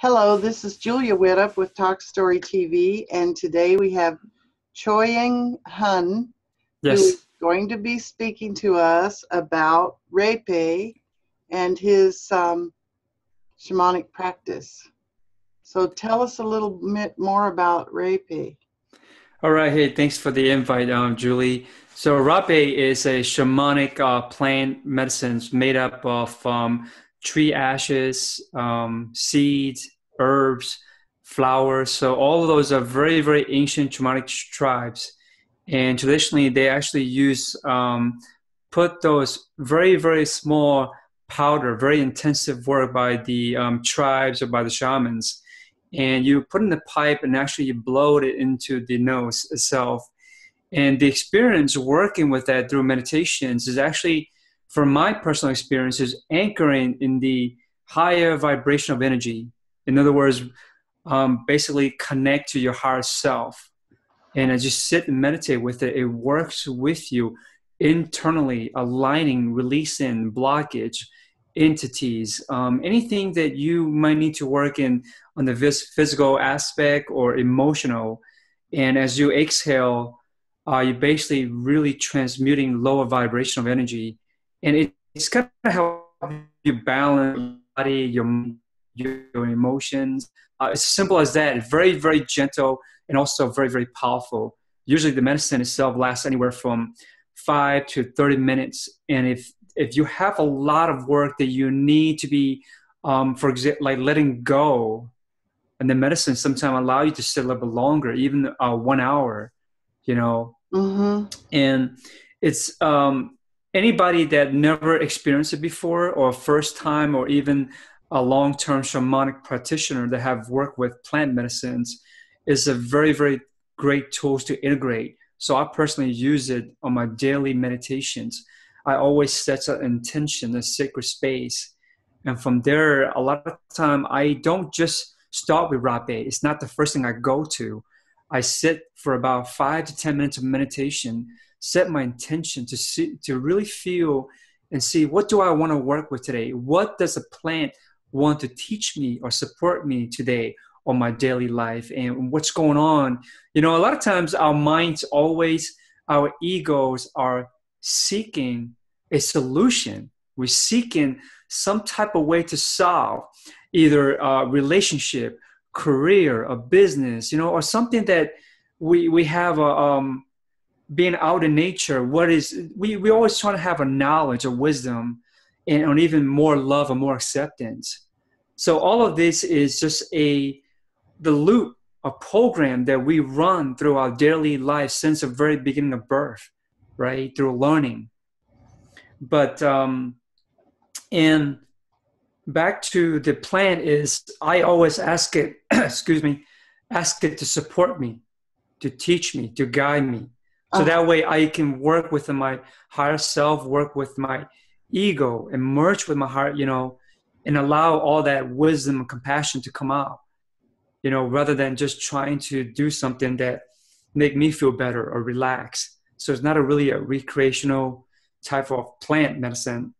Hello, this is Julia Wittup with Talk Story TV, and today we have Choying Huynh, yes, who's going to be speaking to us about rapé and his shamanic practice. So tell us a little bit more about rapé. All right, hey, thanks for the invite, Julie. So rapé is a shamanic plant medicine made up of tree ashes, seeds, herbs, flowers. So all of those are very, very ancient shamanic tribes. And traditionally, they actually use, put those very, very small powder, very intensive work by the tribes or by the shamans. And you put in the pipe and actually you blow it into the nose itself. And the experience working with that through meditations is actually, from my personal experience, is anchoring in the higher vibration of energy. In other words, basically connect to your higher self. And as you sit and meditate with it, it works with you internally, aligning, releasing blockage, entities, anything that you might need to work in on the physical aspect or emotional. And as you exhale, you're basically really transmuting lower vibration of energy. And it's going to help you balance your body, your emotions. It's simple as that. Very, very gentle and also very, very powerful. Usually the medicine itself lasts anywhere from 5 to 30 minutes. And if you have a lot of work that you need to be, for example, like letting go, and the medicine sometimes allow you to sit a little bit longer, even 1 hour, you know. Mm-hmm. And it's... anybody that never experienced it before, or first time, or even a long-term shamanic practitioner that have worked with plant medicines, is a very, very great tool to integrate. So I personally use it on my daily meditations. I always set an intention, a sacred space. And from there, a lot of time, I don't just start with rapé. It's not the first thing I go to. I sit for about 5 to 10 minutes of meditation, set my intention to see, to really feel and see, what do I want to work with today? What does a plant want to teach me or support me today on my daily life? And what's going on? You know, a lot of times our minds always, our egos are seeking a solution. We're seeking some type of way to solve either a relationship, career, a business, you know, or something that we have a, being out in nature, what is, we always trying to have a knowledge or wisdom and even more love and more acceptance. So all of this is just the loop, a program that we run through our daily life since the very beginning of birth, right? Through learning. But, and back to the plant is, I always ask it, excuse me, ask it to support me, to teach me, to guide me. So that way I can work with my higher self, work with my ego, and merge with my heart, you know, and allow all that wisdom and compassion to come out, you know, rather than just trying to do something that make me feel better or relax. So it's not a really a recreational type of plant medicine,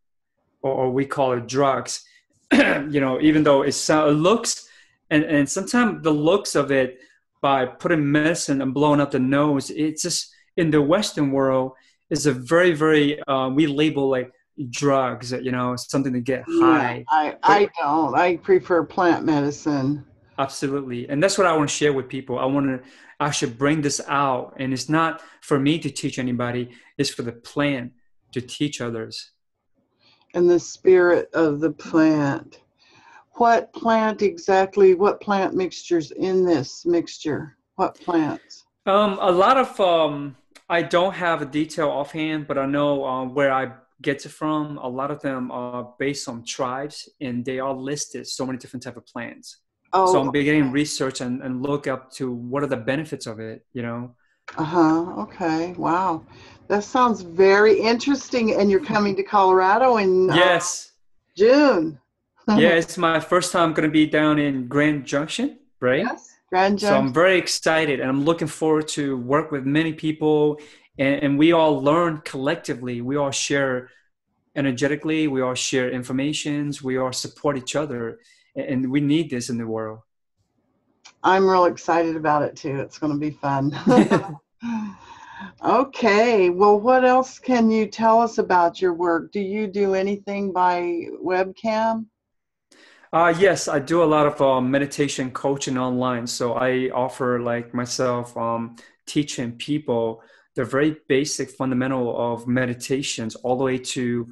or we call it drugs, you know, even though it looks, and sometimes the looks of it by putting medicine and blowing up the nose, it's just, in the Western world, is a very, very, we label like drugs, you know, something to get high. I don't. I prefer plant medicine. Absolutely. And that's what I want to share with people. I want to actually bring this out. And it's not for me to teach anybody. It's for the plant to teach others. And the spirit of the plant. What plant exactly, what plant mixtures in this mixture? What plants? A lot of... I don't have a detail offhand, but I know where I get it from. A lot of them are based on tribes, and they are listed so many different types of plants. Oh, so I'm beginning research and look up to what are the benefits of it, you know? Okay. Wow. That sounds very interesting. And you're coming to Colorado in yes. June. Yeah, it's my first time going to be down in Grand Junction, right? Yes. So I'm very excited, and I'm looking forward to work with many people, and we all learn collectively. We all share energetically. We all share informations. We all support each other. and we need this in the world. I'm real excited about it too. It's going to be fun. Okay. Well, what else can you tell us about your work? Do you do anything by webcam? Yes, I do a lot of meditation coaching online. So I offer like myself teaching people the very basic fundamental of meditations all the way to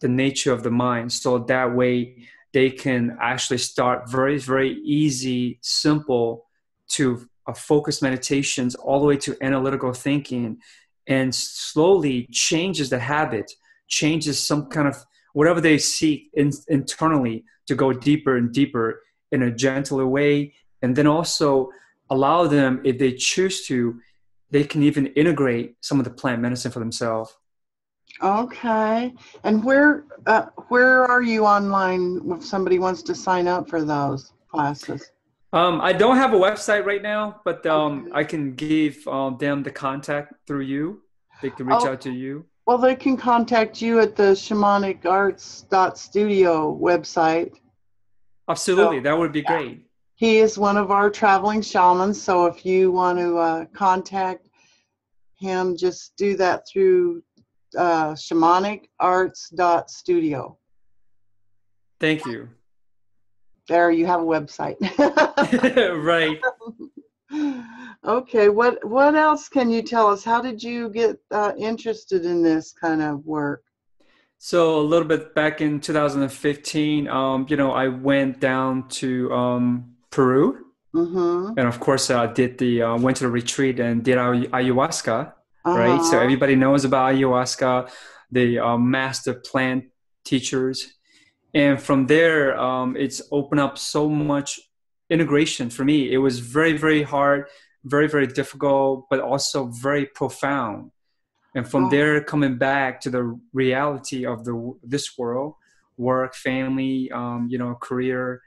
the nature of the mind. So that way they can actually start very, very easy, simple to focused meditations all the way to analytical thinking, and slowly changes the habit, changes some kind of whatever they seek internally to go deeper and deeper in a gentler way. And then also allow them, if they choose to, they can even integrate some of the plant medicine for themselves. Okay. And where are you online if somebody wants to sign up for those classes? I don't have a website right now, but I can give them the contact through you. They can reach out to you. Well, they can contact you at the shamanicarts.studio website. Absolutely. So, that would be great. He is one of our traveling shamans, so if you want to contact him, just do that through shamanicarts.studio. Thank you. There, you have a website. Right. Okay, what else can you tell us? How did you get interested in this kind of work? So a little bit back in 2015, I went down to Peru. Mm-hmm. And of course I went to the retreat and did ayahuasca, uh-huh. Right? So everybody knows about ayahuasca, the master plant teachers. And from there, it's opened up so much integration for me. It was very, very hard, very, very difficult, but also very profound. And from there, coming back to the reality of this world, work, family, career,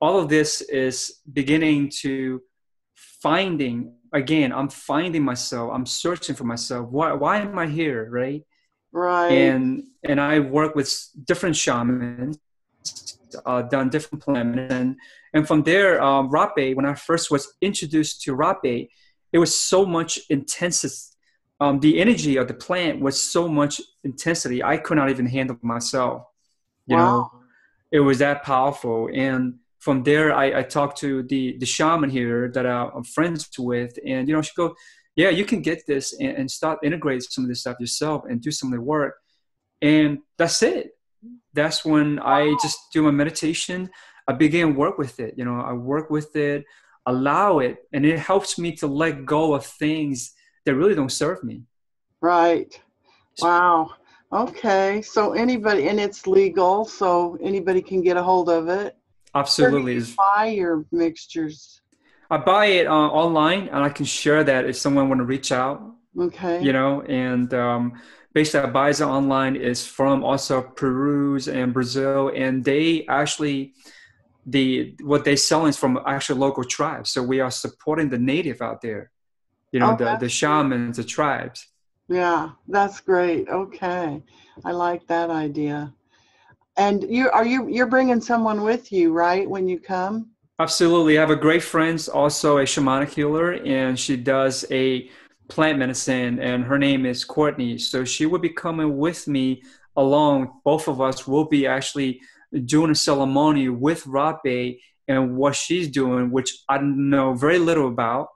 all of this is beginning to I'm finding myself. I'm searching for myself. Why am I here, right? Right. And I work with different shamans, done different plants. And from there, rapé, when I first was introduced to rapé, it was so much intensity. The energy of the plant was so much intensity, I could not even handle myself. You know, it was that powerful. And from there, I talked to the shaman here that I'm friends with. And, she goes, yeah, you can get this and start integrating some of this stuff yourself and do some of the work. And that's it. That's when I just do my meditation. I begin work with it. I work with it, allow it. And it helps me to let go of things that really don't serve me. Right. Wow. Okay. So anybody, and it's legal, so anybody can get a hold of it. Absolutely. Where do you buy your mixtures? I buy it online, and I can share that if someone want to reach out. Okay. And basically I buy it online. Is from also Peru and Brazil, and they actually, what they sell is from actual local tribes. So we are supporting the native out there, the shamans, the tribes. Yeah, that's great. Okay. I like that idea. And you're bringing someone with you, right, when you come? Absolutely. I have a great friend, also a shamanic healer, and she does a plant medicine, and her name is Courtney. So she will be coming with me along. Both of us will be actually doing a ceremony with rapé and what she's doing, which I know very little about.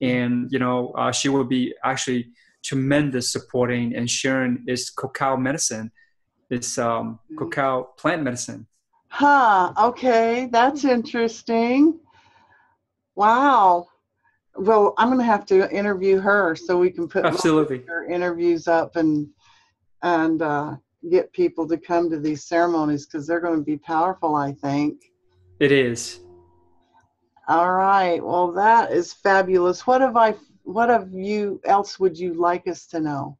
And, she will be actually tremendous supporting and sharing this cacao medicine, this cacao plant medicine. Huh. Okay. That's interesting. Wow. Well, I'm going to have to interview her so we can put her interviews up and get people to come to these ceremonies, because they're going to be powerful, I think. It is. All right. Well, that is fabulous. What else would you like us to know?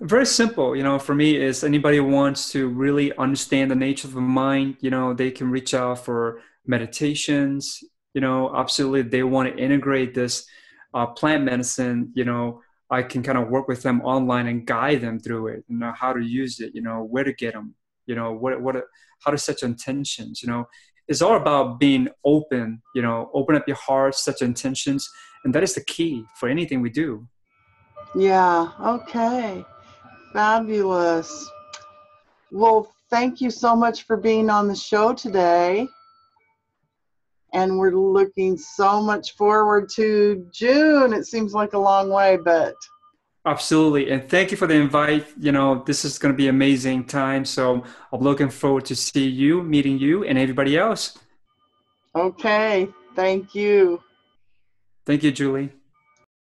Very simple, for me is anybody wants to really understand the nature of the mind, they can reach out for meditations, absolutely. They want to integrate this plant medicine, I can kind of work with them online and guide them through it, and how to use it, where to get them, you know, how to set your intentions, you know. It's all about being open, you know, open up your heart, set your intentions. And that is the key for anything we do. Yeah. Okay. Fabulous. Well, thank you so much for being on the show today. And we're looking so much forward to June. It seems like a long way, but. Absolutely. And thank you for the invite. You know, this is going to be an amazing time. So I'm looking forward to see you, meeting you and everybody else. Okay. Thank you. Thank you, Julie.